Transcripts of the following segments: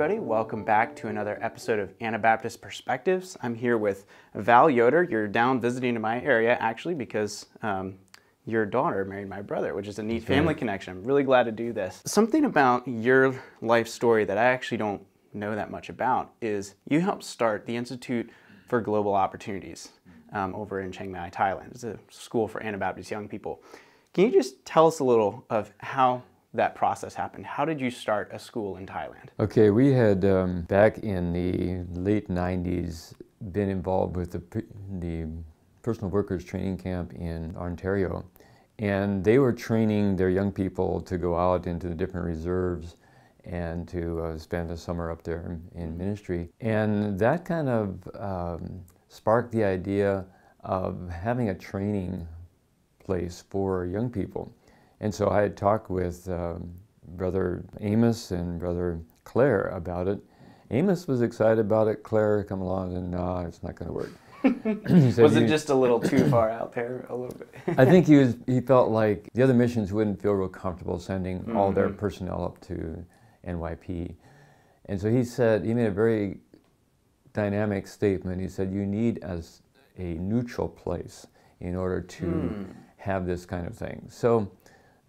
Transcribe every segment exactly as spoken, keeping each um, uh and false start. everybody. Welcome back to another episode of Anabaptist Perspectives. I'm here with Val Yoder. You're down visiting in my area, actually, because um, your daughter married my brother, which is a neat family connection. I'm really glad to do this. Something about your life story that I actually don't know that much about is you helped start the Institute for Global Opportunities um, over in Chiang Mai, Thailand. It's a school for Anabaptist young people. Can you just tell us a little of how that process happened? How did you start a school in Thailand? Okay, we had um, back in the late nineties been involved with the, the Personal Workers Training Camp in Ontario, and they were training their young people to go out into the different reserves and to uh, spend the summer up there in ministry. And that kind of um, sparked the idea of having a training place for young people. And so I had talked with uh, Brother Amos and Brother Claire about it. Amos was excited about it. Claire come along and, nah, it's not going to work. said, was it just a little too far out there? A little bit. I think he was. He felt like the other missions wouldn't feel real comfortable sending mm-hmm. all their personnel up to N Y P. And so he said, he made a very dynamic statement. He said, you need as a neutral place in order to mm. have this kind of thing. So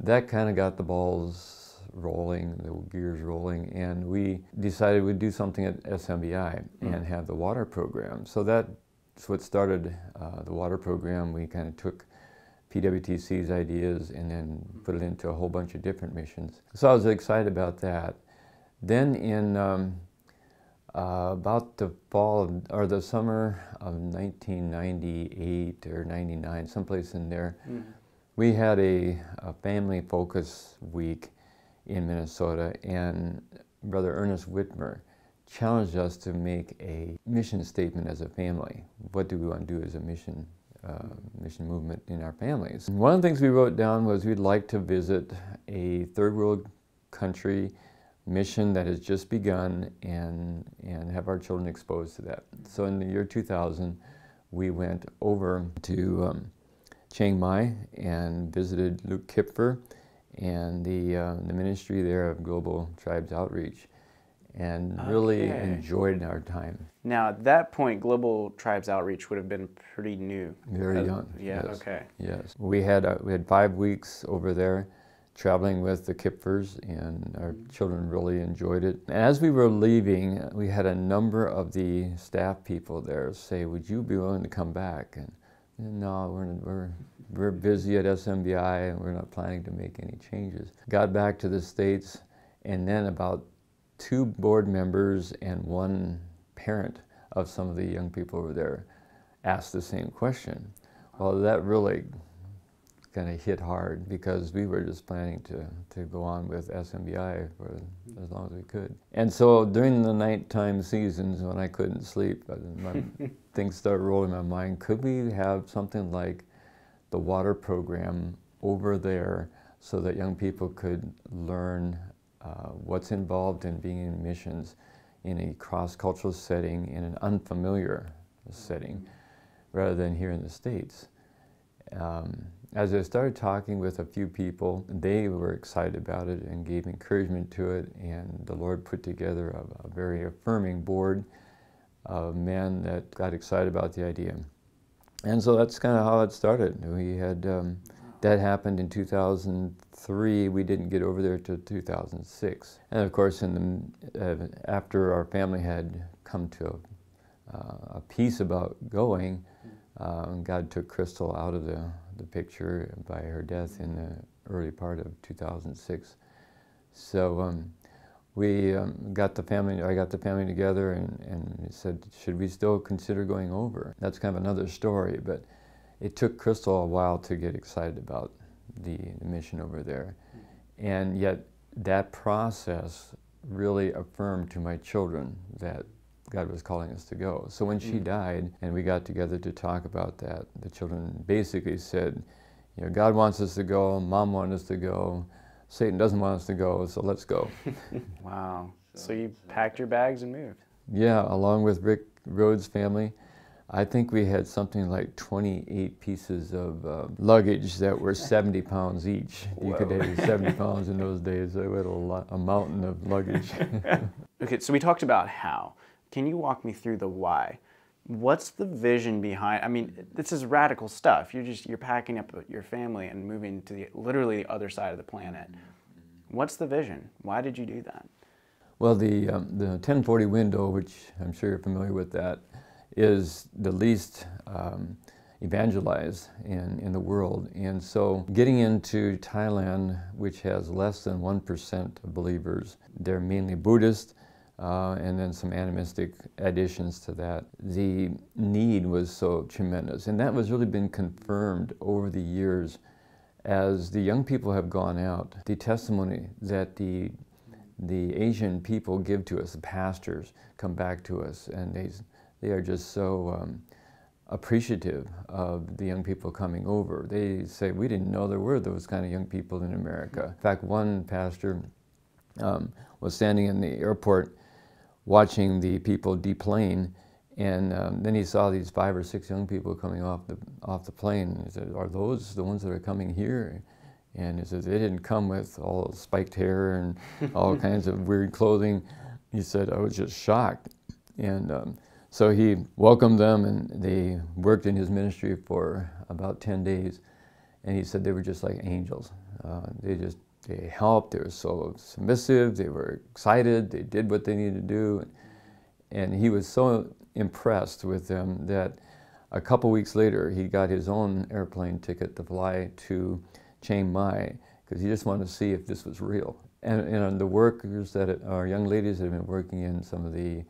that kind of got the balls rolling, the gears rolling, and we decided we'd do something at S M B I mm. and have the water program. So that's what started uh, the water program. We kind of took P W T C's ideas and then put it into a whole bunch of different missions. So I was excited about that. Then in um, uh, about the fall of, or the summer of nineteen ninety-eight or ninety-nine, someplace in there, mm. we had a, a family focus week in Minnesota, and Brother Ernest Whitmer challenged us to make a mission statement as a family. What do we want to do as a mission? Uh, mission movement in our families. And one of the things we wrote down was we'd like to visit a third world country mission that has just begun and, and have our children exposed to that. So in the year two thousand, we went over to um, Chiang Mai and visited Luke Kipfer and the, uh, the ministry there of Global Tribes Outreach, and really okay. enjoyed our time. Now, at that point, Global Tribes Outreach would have been pretty new. Very uh, young. Yeah, yes. okay. Yes. We had, uh, we had five weeks over there traveling with the Kipfers, and our children really enjoyed it. As we were leaving, we had a number of the staff people there say, would you be willing to come back? And, no, we're, we're, we're busy at S M B I, and we're not planning to make any changes. Got back to the States, and then about two board members and one parent of some of the young people over there asked the same question. Well, that really kind of hit hard, because we were just planning to, to go on with S M B I for as long as we could. And so during the nighttime seasons when I couldn't sleep, my things started rolling in my mind. Could we have something like the water program over there so that young people could learn Uh, what's involved in being in missions in a cross-cultural setting, in an unfamiliar setting, rather than here in the States. Um, as I started talking with a few people, they were excited about it and gave encouragement to it, and the Lord put together a, a very affirming board of men that got excited about the idea. And so that's kind of how it started. We had um, That happened in two thousand three. We didn't get over there till two thousand six. And of course, in the, uh, after our family had come to a, uh, a peace about going, um, God took Crystal out of the, the picture by her death in the early part of two thousand six. So um, we um, got the family, I got the family together and, and said, should we still consider going over? That's kind of another story, but it took Crystal a while to get excited about the, the mission over there. And yet that process really affirmed to my children that God was calling us to go. So when she died and we got together to talk about that, the children basically said, you know, God wants us to go, Mom wanted us to go, Satan doesn't want us to go, so let's go. Wow. So you packed your bags and moved. Yeah, along with Rick Rhodes' family. I think we had something like twenty-eight pieces of uh, luggage that were seventy pounds each. Whoa. You could have seventy pounds in those days. I had a, lot, a mountain of luggage. Okay, so we talked about how. Can you walk me through the why? What's the vision behind? I mean, this is radical stuff. You're just you're packing up your family and moving to the literally the other side of the planet. What's the vision? Why did you do that? Well, the um, the ten forty window, which I'm sure you're familiar with, that is the least um, evangelized in in the world, and so getting into Thailand, which has less than one percent of believers, they're mainly Buddhist. Uh, and then some animistic additions to that. The need was so tremendous, and that was really been confirmed over the years as the young people have gone out. The testimony that the, the Asian people give to us, the pastors come back to us, and they, they are just so um, appreciative of the young people coming over. They say, we didn't know there were those kind of young people in America. In fact, one pastor um, was standing in the airport watching the people deplane, and um, then he saw these five or six young people coming off the off the plane. And he said, "Are those the ones that are coming here?" And he said, "They didn't come with all spiked hair and all kinds of weird clothing." He said, "I was just shocked," and um, so he welcomed them, and they worked in his ministry for about ten days. And he said they were just like angels. Uh, they just They helped, they were so submissive, they were excited, they did what they needed to do. And he was so impressed with them that a couple weeks later he got his own airplane ticket to fly to Chiang Mai because he just wanted to see if this was real. And, and the workers that are young ladies that have been working in some of the,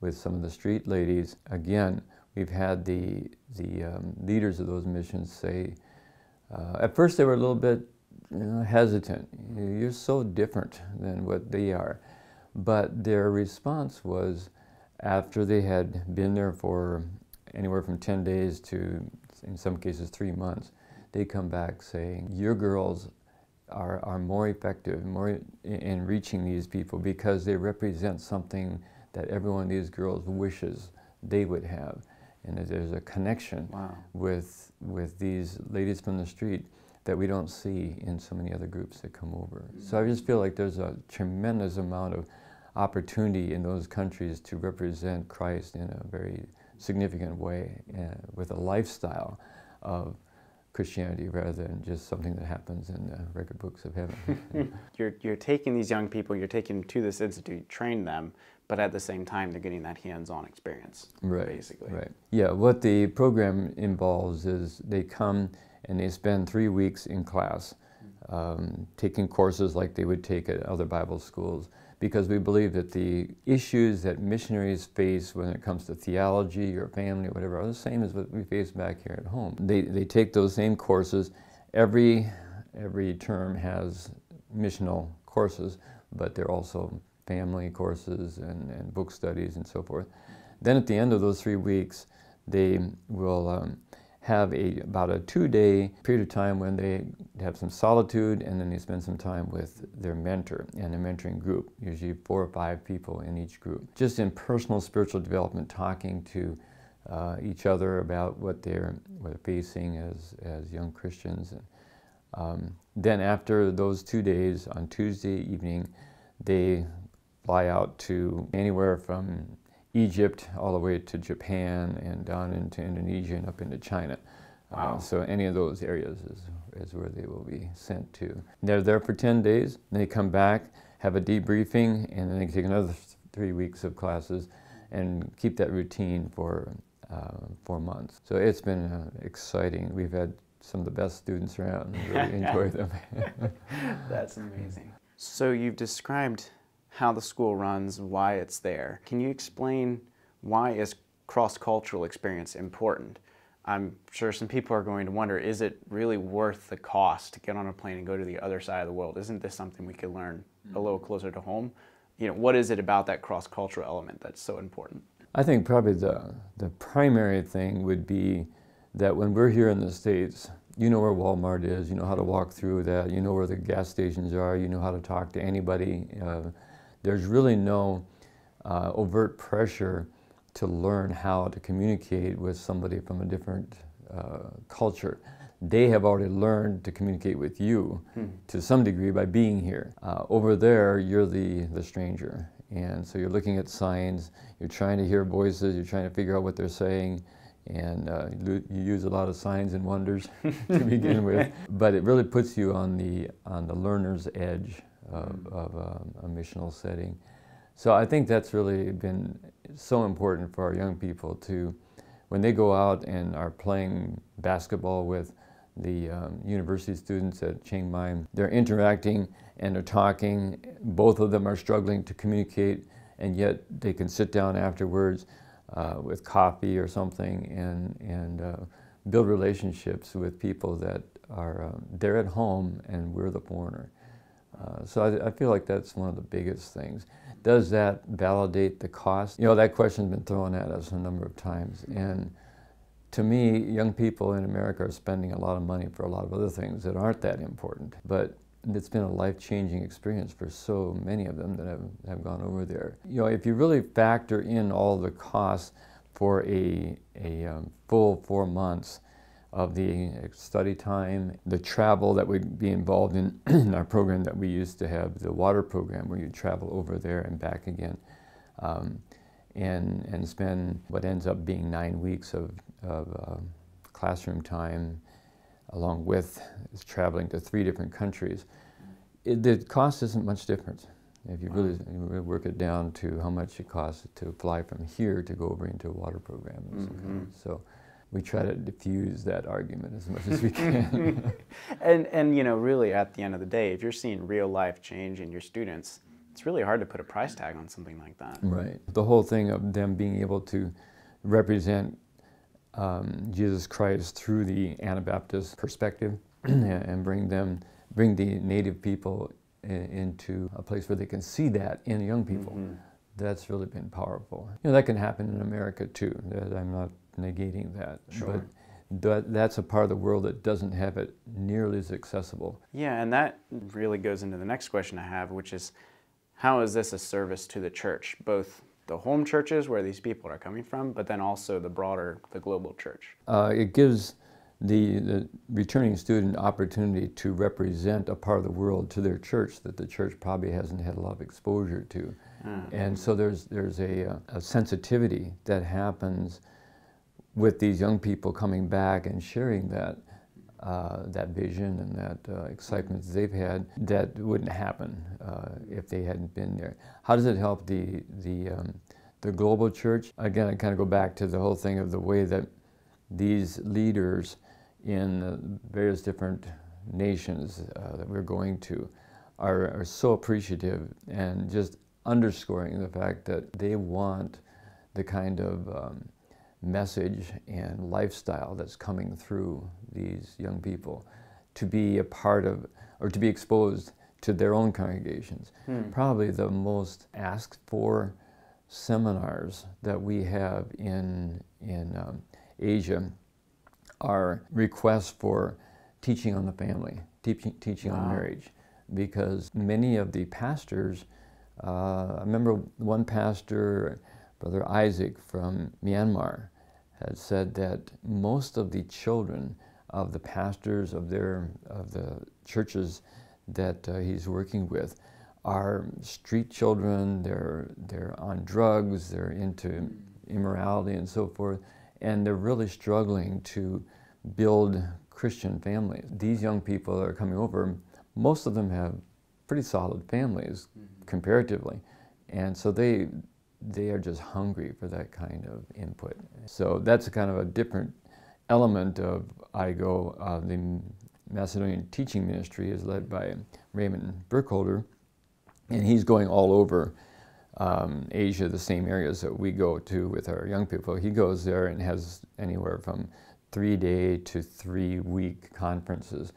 with some of the street ladies, again, we've had the, the um, leaders of those missions say, uh, at first they were a little bit You know, hesitant. You're so different than what they are. But their response was, after they had been there for anywhere from ten days to, in some cases, three months, they come back saying, your girls are, are more effective more in reaching these people because they represent something that every one of these girls wishes they would have. And there's a connection wow. with, with these ladies from the street that we don't see in so many other groups that come over. So I just feel like there's a tremendous amount of opportunity in those countries to represent Christ in a very significant way uh, with a lifestyle of Christianity rather than just something that happens in the record books of heaven. you're, you're taking these young people, you're taking them to this institute, train them, but at the same time they're getting that hands-on experience, right, basically. Right. Yeah, what the program involves is they come and they spend three weeks in class um, taking courses like they would take at other Bible schools, because we believe that the issues that missionaries face when it comes to theology or family or whatever are the same as what we face back here at home. They, they take those same courses. Every, every term has missional courses, but they're also family courses and, and book studies and so forth. Then at the end of those three weeks, they will um, have a, about a two-day period of time when they have some solitude, and then they spend some time with their mentor and a mentoring group, usually four or five people in each group. Just in personal spiritual development, talking to uh, each other about what they're, what they're facing as, as young Christians. And, um, then after those two days, on Tuesday evening, they fly out to anywhere from Egypt all the way to Japan and down into Indonesia and up into China. Wow. Uh, so any of those areas is, is where they will be sent to. They're there for ten days, then they come back, have a debriefing, and then they take another three weeks of classes and keep that routine for uh, four months. So it's been uh, exciting. We've had some of the best students around, really enjoy them. That's amazing. So you've described how the school runs, why it's there. Can you explain why is cross-cultural experience important? I'm sure some people are going to wonder, is it really worth the cost to get on a plane and go to the other side of the world? Isn't this something we could learn a little closer to home? You know, what is it about that cross-cultural element that's so important? I think probably the, the primary thing would be that when we're here in the States, you know where Walmart is, you know how to walk through that, you know where the gas stations are, you know how to talk to anybody. Uh, There's really no uh, overt pressure to learn how to communicate with somebody from a different uh, culture. They have already learned to communicate with you hmm. to some degree by being here. Uh, over there, you're the, the stranger, And so you're looking at signs, you're trying to hear voices, you're trying to figure out what they're saying, and uh, you use a lot of signs and wonders to begin with. But it really puts you on the, on the learner's edge of, of um, a missional setting. So I think that's really been so important for our young people to, when they go out and are playing basketball with the um, university students at Chiang Mai, they're interacting and they're talking. Both of them are struggling to communicate, and yet they can sit down afterwards uh, with coffee or something and, and uh, build relationships with people that are, um, they're at home and we're the foreigner. Uh, so I, I feel like that's one of the biggest things. Does that validate the cost? You know, that question's been thrown at us a number of times. And to me, young people in America are spending a lot of money for a lot of other things that aren't that important. But it's been a life-changing experience for so many of them that have, have gone over there. You know, if you really factor in all the costs for a, a um, full four months of the study time, the travel that would be involved in, in our program that we used to have, the water program where you travel over there and back again, um, and, and spend what ends up being nine weeks of, of uh, classroom time, along with traveling to three different countries. It, the cost isn't much different. If you really, you really work it down to how much it costs to fly from here to go over into a water program. Mm-hmm. So we try to diffuse that argument as much as we can. and, and, you know, really at the end of the day, if you're seeing real life change in your students, it's really hard to put a price tag on something like that. Right. The whole thing of them being able to represent um, Jesus Christ through the Anabaptist perspective and bring them, bring the native people in, into a place where they can see that in young people. Mm-hmm. That's really been powerful. You know, that can happen in America too. I'm not negating that, sure. But th that's a part of the world that doesn't have it nearly as accessible. Yeah, and that really goes into the next question I have, which is, how is this a service to the church, both the home churches where these people are coming from, but then also the broader, the global church? Uh, it gives the, the returning student opportunity to represent a part of the world to their church that the church probably hasn't had a lot of exposure to. Mm. And so there's, there's a, a sensitivity that happens with these young people coming back and sharing that, uh, that vision and that uh, excitement they've had, that wouldn't happen uh, if they hadn't been there. How does it help the, the, um, the global church? Again, I kind of go back to the whole thing of the way that these leaders in various different nations uh, that we're going to are, are so appreciative, and just underscoring the fact that they want the kind of um, message and lifestyle that's coming through these young people to be a part of, or to be exposed to their own congregations. Hmm. Probably the most asked for seminars that we have in, in um, Asia are requests for teaching on the family, teaching, teaching wow. on marriage, because many of the pastors, uh, I remember one pastor, Brother Isaac from Myanmar, had said that most of the children of the pastors of their of the churches that uh, he's working with are street children. They're they're on drugs. They're into immorality and so forth, and they're really struggling to build Christian families. These young people that are coming over, most of them have pretty solid families comparatively, and so they. they are just hungry for that kind of input. So that's a kind of a different element of IGo. Uh, the Macedonian Teaching Ministry is led by Raymond Burkholder, and he's going all over um, Asia, the same areas that we go to with our young people. He goes there and has anywhere from three-day to three-week conferences,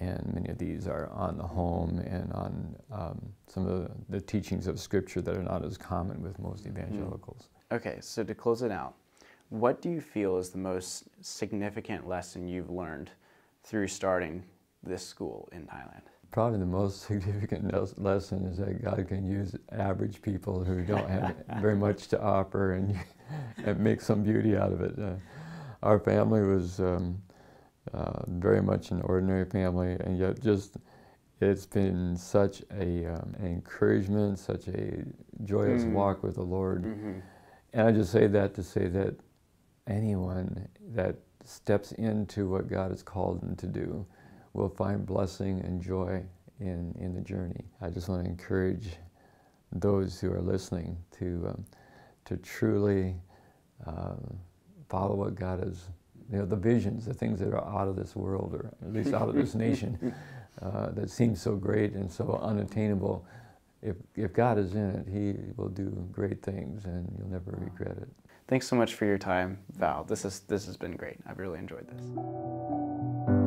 and many of these are on the home and on um, some of the, the teachings of Scripture that are not as common with most evangelicals. Okay, so to close it out, what do you feel is the most significant lesson you've learned through starting this school in Thailand? Probably the most significant lesson is that God can use average people who don't have very much to offer and, and make some beauty out of it. Uh, our family was... Um, Uh, very much an ordinary family, and yet just It's been such a um, encouragement, such a joyous mm. walk with the Lord. Mm-hmm. And I just say that to say that anyone that steps into what God has called them to do will find blessing and joy in, in the journey. I just want to encourage those who are listening to, um, to truly uh, follow what God has, you know, the visions, the things that are out of this world, or at least out of this nation. Uh, that seems so great and so unattainable. If, if God is in it, He will do great things, and you'll never wow. regret it. Thanks so much for your time, Val. This, is, this has been great. I've really enjoyed this.